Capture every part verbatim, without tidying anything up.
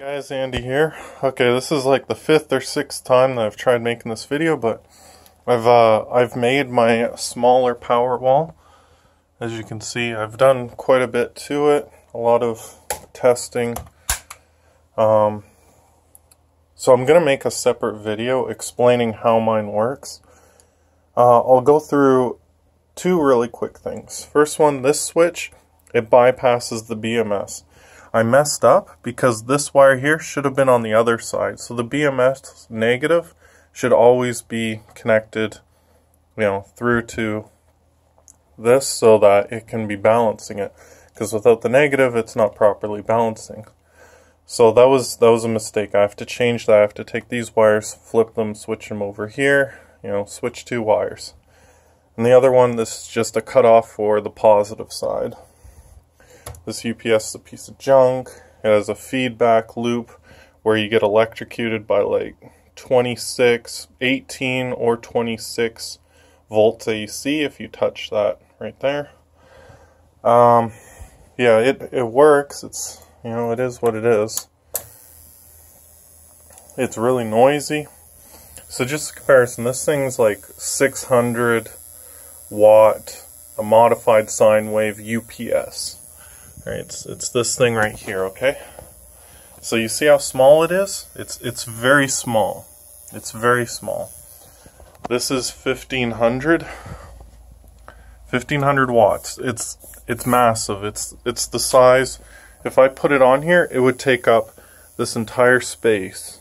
Guys, Andy here. Okay, this is like the fifth or sixth time that I've tried making this video, but I've uh, I've made my smaller power wall. As you can see, I've done quite a bit to it, a lot of testing. Um, so I'm gonna make a separate video explaining how mine works. Uh, I'll go through two really quick things. First one, this switch, it bypasses the B M S. I messed up because this wire here should have been on the other side. So the B M S negative should always be connected, you know, through to this so that it can be balancing it. Because without the negative, it's not properly balancing. So that was that was a mistake. I have to change that. I have to take these wires, flip them, switch them over here, you know, switch two wires. And the other one, this is just a cutoff for the positive side. This U P S is a piece of junk. It has a feedback loop where you get electrocuted by like twenty-six, eighteen or twenty-six volts A C if you touch that right there. Um, yeah, it, it works. It's, you know, it is what it is. It's really noisy. So just a comparison, this thing's like six hundred watt, a modified sine wave U P S. Alright, it's, it's this thing right here, okay? So you see how small it is? It's it's very small. It's very small. This is fifteen hundred. fifteen hundred watts. It's it's massive. It's it's the size. If I put it on here, it would take up this entire space.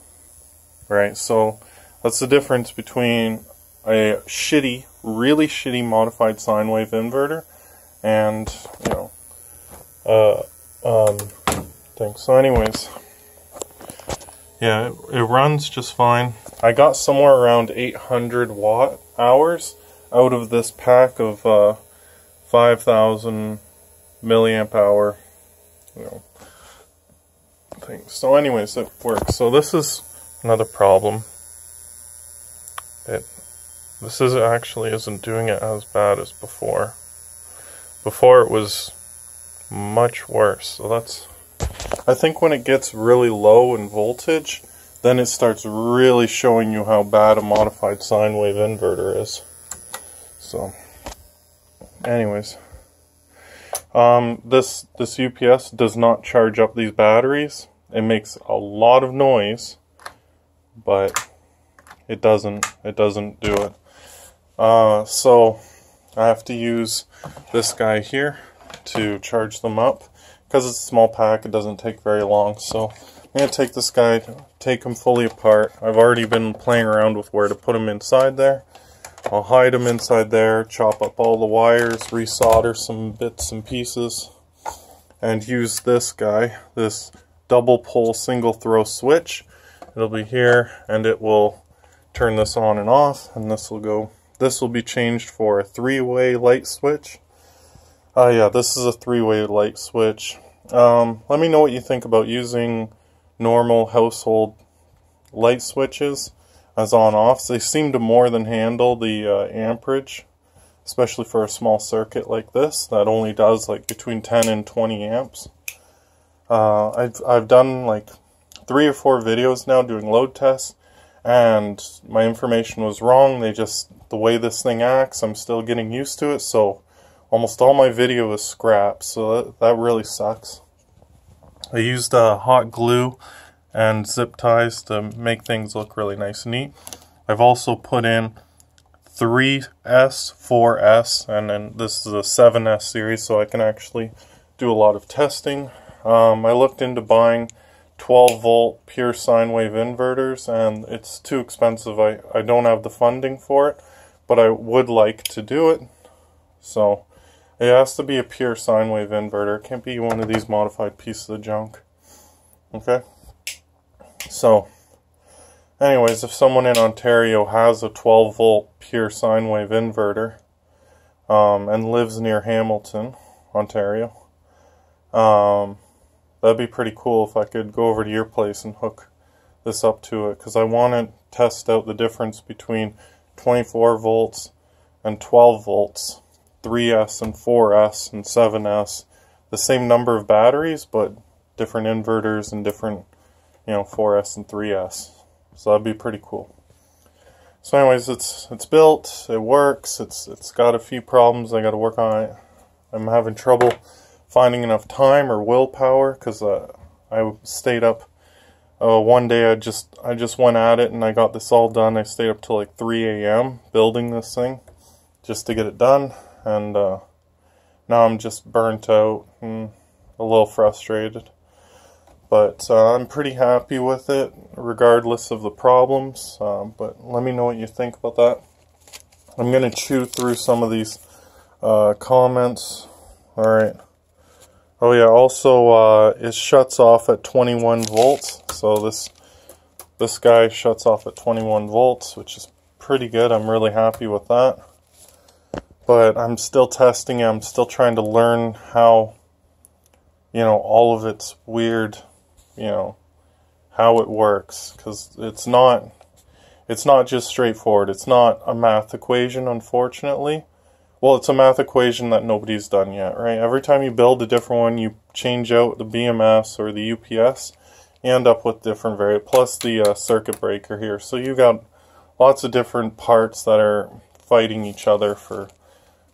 Right? So that's the difference between a shitty, really shitty modified sine wave inverter and, you know, Uh, um, thanks. So anyways, yeah, it, it runs just fine. I got somewhere around eight hundred watt hours out of this pack of, uh, five thousand milliamp hour, you know, things. So anyways, it works. So this is another problem. It, this is actually isn't doing it as bad as before. Before it was much worse. So that's, I think when it gets really low in voltage, then it starts really showing you how bad a modified sine wave inverter is. So anyways, um, this, this U P S does not charge up these batteries. It makes a lot of noise, but it doesn't, it doesn't do it. Uh, so I have to use this guy here to charge them up. Because it's a small pack, it doesn't take very long. So I'm going to take this guy, take him fully apart. I've already been playing around with where to put him inside there. I'll hide him inside there, chop up all the wires, resolder some bits and pieces, and use this guy, this double pull single throw switch. It'll be here and it will turn this on and off, and this will go, this will be changed for a three-way light switch. Oh uh, yeah, this is a three-way light switch. Um, let me know what you think about using normal household light switches as on-offs. They seem to more than handle the uh, amperage, especially for a small circuit like this that only does like between ten and twenty amps. Uh, I've, I've done like three or four videos now doing load tests, and my information was wrong. They just, the way this thing acts, I'm still getting used to it, so almost all my video is scrapped, so that, that really sucks. I used uh, hot glue and zip ties to make things look really nice and neat. I've also put in three S, four S, and then this is a seven S series, so I can actually do a lot of testing. Um, I looked into buying twelve volt pure sine wave inverters, and it's too expensive. I, I don't have the funding for it, but I would like to do it. So it has to be a pure sine wave inverter. It can't be one of these modified pieces of junk. Okay? So, anyways, if someone in Ontario has a twelve volt pure sine wave inverter um, and lives near Hamilton, Ontario, um, that'd be pretty cool if I could go over to your place and hook this up to it. Because I want to test out the difference between twenty-four volts and twelve volts. three S and four S and seven S, the same number of batteries but different inverters and different you know, four S and three S. So that'd be pretty cool. So anyways, it's it's built, it works, it's it's got a few problems I got to work on it. I'm having trouble finding enough time or willpower, because uh, I stayed up uh, one day. I just I just went at it and I got this all done. I stayed up till like three A M building this thing just to get it done, and uh, now I'm just burnt out and a little frustrated. But uh, I'm pretty happy with it, regardless of the problems. Uh, but let me know what you think about that. I'm going to chew through some of these uh, comments. Alright. Oh yeah, also uh, it shuts off at twenty-one volts. So this, this guy shuts off at twenty-one volts, which is pretty good. I'm really happy with that. But I'm still testing it. I'm still trying to learn how, you know, all of its weird, you know, how it works, because it's not it's not just straightforward. It's not a math equation, unfortunately. Well, it's a math equation that nobody's done yet, right? Every time you build a different one, you change out the B M S or the U P S, you end up with different variables, plus the uh, circuit breaker here. So you've got lots of different parts that are fighting each other for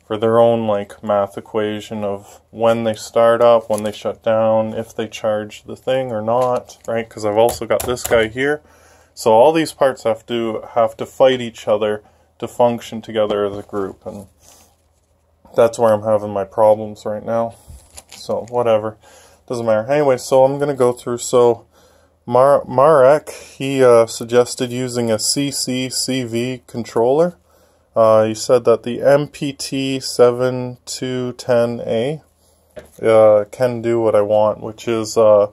for their own, like, math equation of when they start up, when they shut down, if they charge the thing or not, right? Because I've also got this guy here. So all these parts have to have to fight each other to function together as a group, and that's where I'm having my problems right now. So whatever, doesn't matter. Anyway, so I'm gonna go through. So Mar Marek, he uh, suggested using a C C C V controller. Uh, he said that the M P T seven two one zero A uh, can do what I want, which is uh,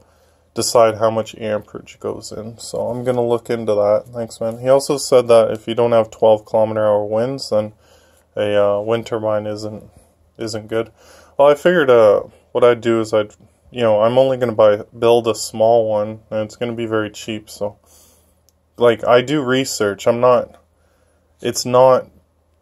decide how much amperage goes in. So I'm going to look into that. Thanks, man. He also said that if you don't have twelve kilometer hour winds, then a uh, wind turbine isn't isn't good. Well, I figured uh, what I'd do is I'd, you know, I'm only going to buy build a small one, and it's going to be very cheap. So, like, I do research. I'm not. It's not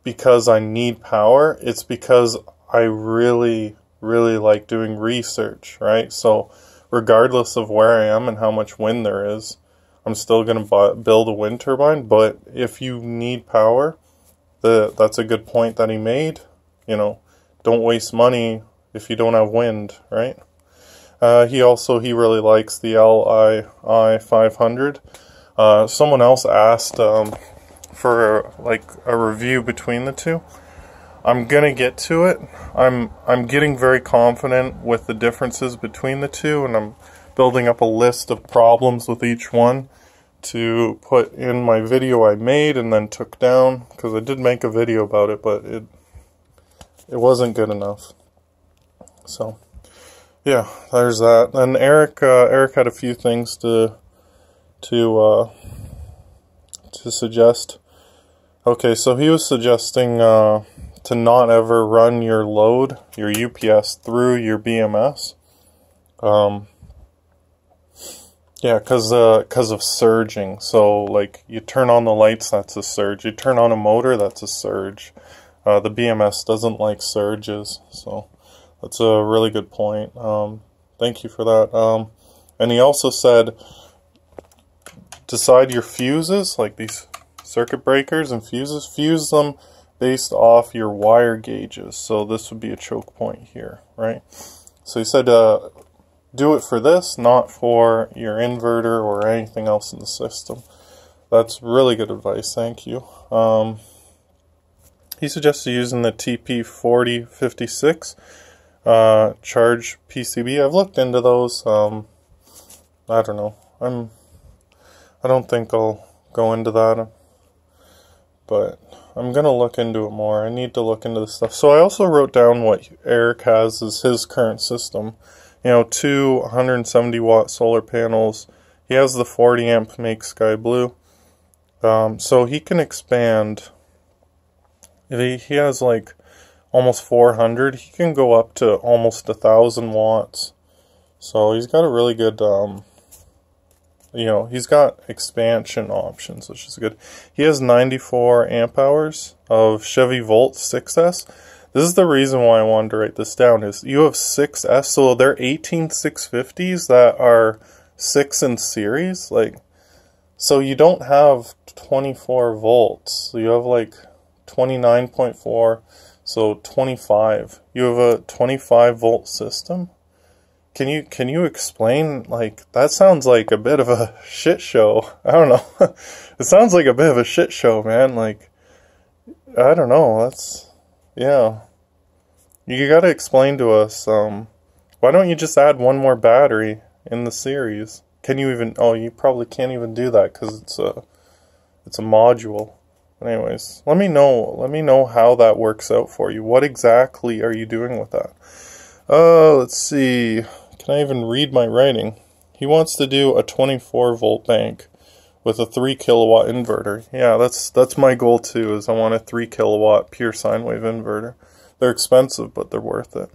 because I need power, it's because I really, really like doing research, right? So regardless of where I am and how much wind there is, I'm still going to build a wind turbine. But if you need power, the that's a good point that he made. You know, don't waste money if you don't have wind, right? Uh, he also, he really likes the L I I five hundred. Uh, someone else asked um, for like a review between the two. I'm gonna get to it. I'm I'm getting very confident with the differences between the two, and I'm building up a list of problems with each one to put in my video I made and then took down, because I did make a video about it, but it it wasn't good enough. So yeah, there's that. And Eric uh, Eric had a few things to to uh, to suggest. Okay, so he was suggesting uh, to not ever run your load, your U P S, through your B M S. Um, yeah, because uh, cause of surging. So, like, you turn on the lights, that's a surge. You turn on a motor, that's a surge. Uh, the B M S doesn't like surges, so that's a really good point. Um, thank you for that. Um, and he also said, decide your fuses, like these circuit breakers and fuses, fuse them based off your wire gauges. So this would be a choke point here, right? So he said uh, do it for this, not for your inverter or anything else in the system. That's really good advice, thank you. Um, he suggested using the T P forty fifty-six uh, charge P C B. I've looked into those. Um, I don't know. I'm, I don't think I'll go into that, but I'm going to look into it more. I need to look into this stuff. So I also wrote down what Eric has as his current system. You know, two one hundred seventy watt solar panels. He has the forty amp Make Sky Blue. Um, so he can expand. He has like almost four hundred. He can go up to almost one thousand watts. So he's got a really good... Um, you know, he's got expansion options, which is good. He has ninety-four amp hours of Chevy Volt six S. This is the reason why I wanted to write this down, is you have six S, so they're eighteen six fifties that are six in series? Like, so you don't have twenty-four volts. So you have like twenty-nine point four, so twenty-five. You have a twenty-five volt system? Can you can you explain, like, that sounds like a bit of a shit show. I don't know. It sounds like a bit of a shit show, man. Like, I don't know. That's, yeah. You gotta explain to us, um, why don't you just add one more battery in the series? Can you even, oh, you probably can't even do that because it's a, it's a module. Anyways, let me know, let me know how that works out for you. What exactly are you doing with that? Uh, let's see, can I even read my writing? He wants to do a twenty-four volt bank with a three kilowatt inverter. Yeah, that's that's my goal too, is I want a three kilowatt pure sine wave inverter. They're expensive, but they're worth it.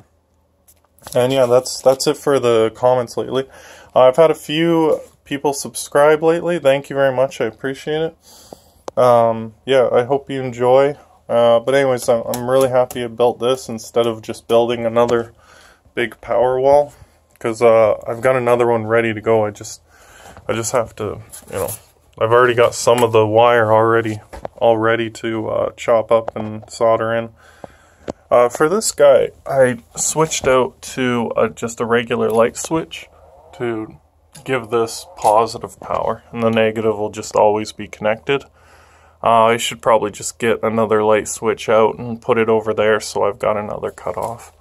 And yeah, that's that's it for the comments lately. Uh, I've had a few people subscribe lately. Thank you very much, I appreciate it. Um, yeah, I hope you enjoy. Uh, but anyways, I'm, I'm really happy I built this instead of just building another big power wall, because uh, I've got another one ready to go. I just, I just have to, you know, I've already got some of the wire already, all ready to uh, chop up and solder in. Uh, for this guy, I switched out to a, just a regular light switch to give this positive power, and the negative will just always be connected. Uh, I should probably just get another light switch out and put it over there, so I've got another cutoff.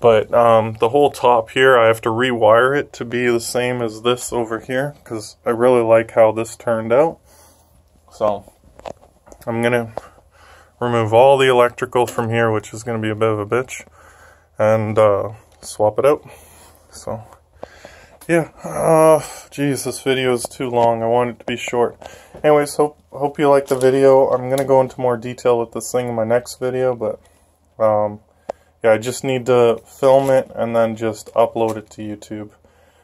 But um, the whole top here, I have to rewire it to be the same as this over here, because I really like how this turned out. So I'm going to remove all the electrical from here, which is going to be a bit of a bitch, and uh, swap it out. So yeah, uh, geez, this video is too long. I want it to be short. Anyways, hope, hope you liked the video. I'm going to go into more detail with this thing in my next video, but... Um, yeah, I just need to film it and then just upload it to YouTube.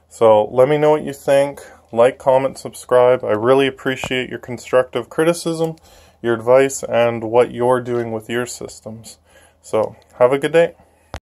So let me know what you think. Like, comment, subscribe. I really appreciate your constructive criticism, your advice, and what you're doing with your systems. So have a good day.